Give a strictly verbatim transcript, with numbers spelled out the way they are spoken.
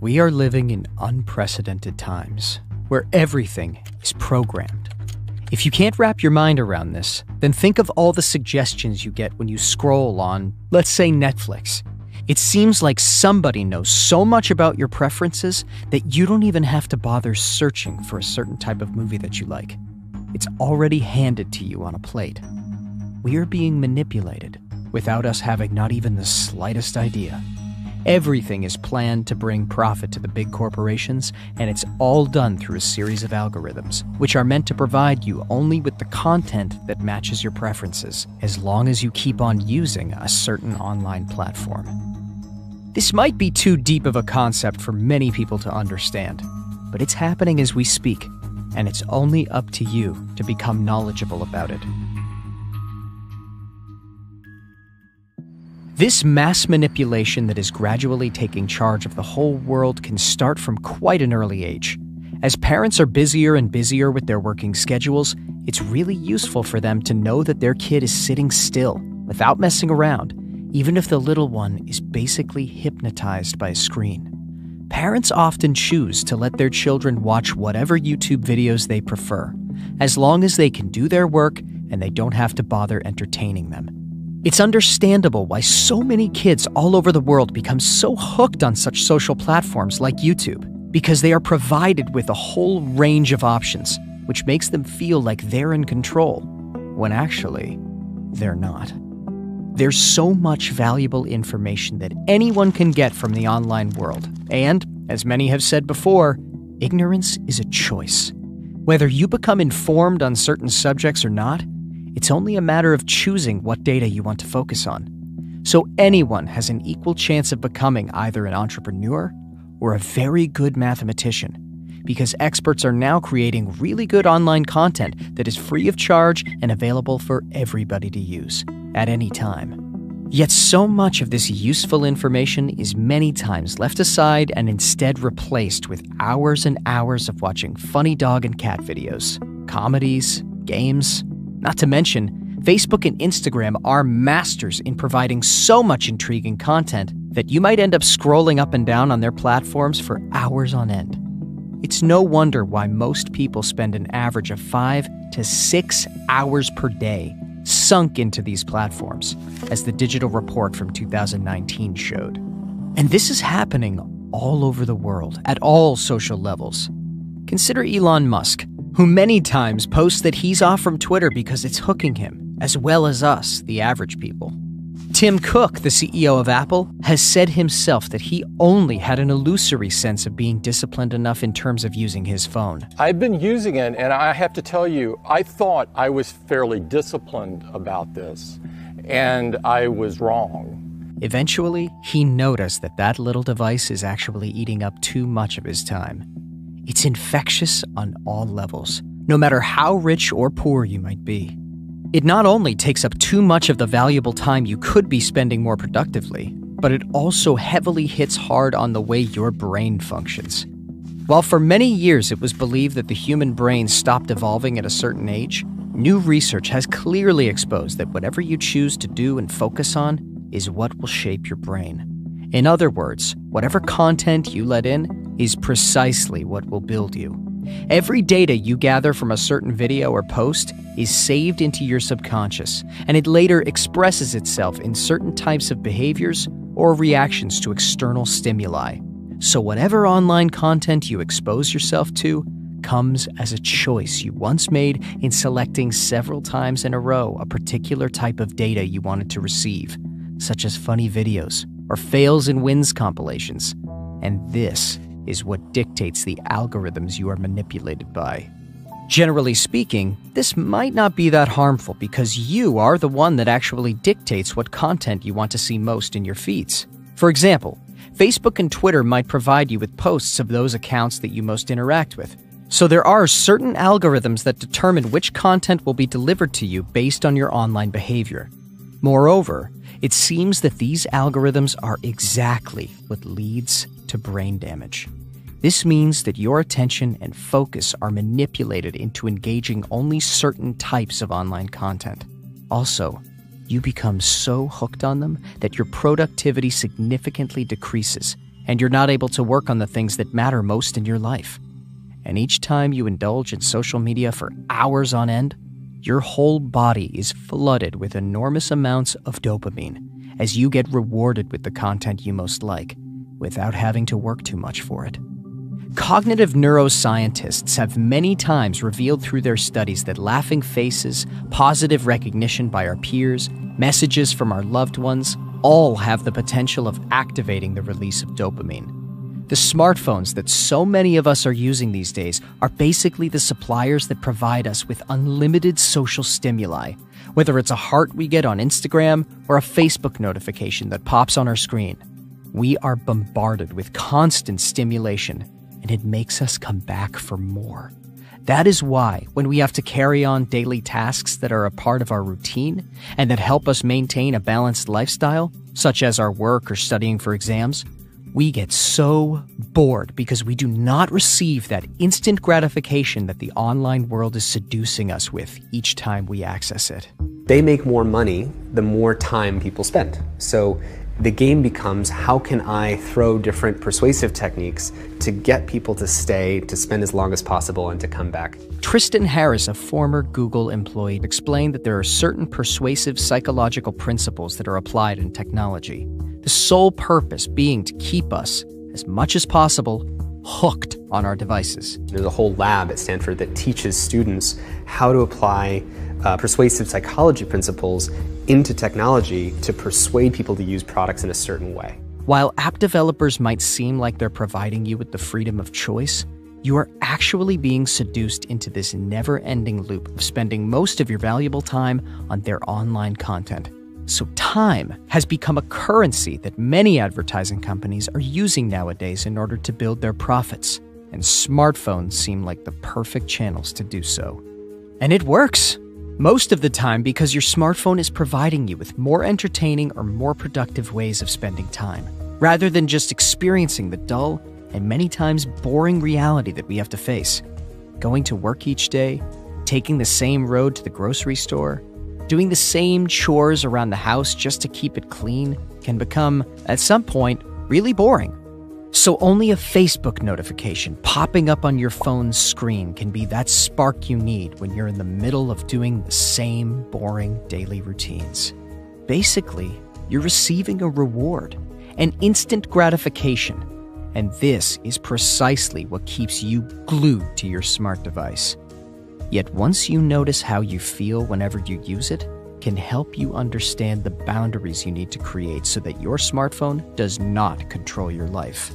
We are living in unprecedented times, where everything is programmed. If you can't wrap your mind around this, then think of all the suggestions you get when you scroll on, let's say, Netflix. It seems like somebody knows so much about your preferences that you don't even have to bother searching for a certain type of movie that you like. It's already handed to you on a plate. We are being manipulated without us having not even the slightest idea. Everything is planned to bring profit to the big corporations, and it's all done through a series of algorithms, which are meant to provide you only with the content that matches your preferences, as long as you keep on using a certain online platform. This might be too deep of a concept for many people to understand, but it's happening as we speak, and it's only up to you to become knowledgeable about it. This mass manipulation that is gradually taking charge of the whole world can start from quite an early age. As parents are busier and busier with their working schedules, it's really useful for them to know that their kid is sitting still, without messing around, even if the little one is basically hypnotized by a screen. Parents often choose to let their children watch whatever YouTube videos they prefer, as long as they can do their work and they don't have to bother entertaining them. It's understandable why so many kids all over the world become so hooked on such social platforms like YouTube, because they are provided with a whole range of options, which makes them feel like they're in control, when actually, they're not. There's so much valuable information that anyone can get from the online world, and, as many have said before, ignorance is a choice. Whether you become informed on certain subjects or not, it's only a matter of choosing what data you want to focus on. So anyone has an equal chance of becoming either an entrepreneur or a very good mathematician, because experts are now creating really good online content that is free of charge and available for everybody to use at any time. Yet so much of this useful information is many times left aside and instead replaced with hours and hours of watching funny dog and cat videos, comedies, games. Not to mention, Facebook and Instagram are masters in providing so much intriguing content that you might end up scrolling up and down on their platforms for hours on end. It's no wonder why most people spend an average of five to six hours per day sunk into these platforms, as the digital report from two thousand nineteen showed. And this is happening all over the world, at all social levels. Consider Elon Musk, who many times posts that he's off from Twitter because it's hooking him, as well as us, the average people. Tim Cook, the C E O of Apple, has said himself that he only had an illusory sense of being disciplined enough in terms of using his phone. I've been using it, and I have to tell you, I thought I was fairly disciplined about this, and I was wrong. Eventually, he noticed that that little device is actually eating up too much of his time. It's infectious on all levels, no matter how rich or poor you might be. It not only takes up too much of the valuable time you could be spending more productively, but it also heavily hits hard on the way your brain functions. While for many years it was believed that the human brain stopped evolving at a certain age, new research has clearly exposed that whatever you choose to do and focus on is what will shape your brain. In other words, whatever content you let in is precisely what will build you. Every data you gather from a certain video or post is saved into your subconscious, and it later expresses itself in certain types of behaviors or reactions to external stimuli. So whatever online content you expose yourself to comes as a choice you once made in selecting several times in a row a particular type of data you wanted to receive, such as funny videos or fails and wins compilations. And this is what dictates the algorithms you are manipulated by. Generally speaking, this might not be that harmful because you are the one that actually dictates what content you want to see most in your feeds. For example, Facebook and Twitter might provide you with posts of those accounts that you most interact with. So there are certain algorithms that determine which content will be delivered to you based on your online behavior. Moreover, it seems that these algorithms are exactly what leads to brain damage. This means that your attention and focus are manipulated into engaging only certain types of online content. Also, you become so hooked on them that your productivity significantly decreases, and you're not able to work on the things that matter most in your life. And each time you indulge in social media for hours on end, your whole body is flooded with enormous amounts of dopamine as you get rewarded with the content you most like, without having to work too much for it. Cognitive neuroscientists have many times revealed through their studies that laughing faces, positive recognition by our peers, messages from our loved ones, all have the potential of activating the release of dopamine. The smartphones that so many of us are using these days are basically the suppliers that provide us with unlimited social stimuli, whether it's a heart we get on Instagram or a Facebook notification that pops on our screen. We are bombarded with constant stimulation, and it makes us come back for more. That is why, when we have to carry on daily tasks that are a part of our routine and that help us maintain a balanced lifestyle, such as our work or studying for exams, we get so bored because we do not receive that instant gratification that the online world is seducing us with each time we access it. They make more money the more time people spend. So the game becomes, how can I throw different persuasive techniques to get people to stay, to spend as long as possible, and to come back? Tristan Harris, a former Google employee, explained that there are certain persuasive psychological principles that are applied in technology, the sole purpose being to keep us, as much as possible, hooked on our devices. There's a whole lab at Stanford that teaches students how to apply uh, persuasive psychology principles into technology to persuade people to use products in a certain way. While app developers might seem like they're providing you with the freedom of choice, you are actually being seduced into this never-ending loop of spending most of your valuable time on their online content. So time has become a currency that many advertising companies are using nowadays in order to build their profits, and smartphones seem like the perfect channels to do so. And it works! Most of the time, because your smartphone is providing you with more entertaining or more productive ways of spending time, rather than just experiencing the dull and many times boring reality that we have to face. Going to work each day, taking the same road to the grocery store, doing the same chores around the house just to keep it clean can become, at some point, really boring. So only a Facebook notification popping up on your phone's screen can be that spark you need when you're in the middle of doing the same boring daily routines. Basically, you're receiving a reward, an instant gratification, and this is precisely what keeps you glued to your smart device. Yet once you notice how you feel whenever you use it, can help you understand the boundaries you need to create so that your smartphone does not control your life.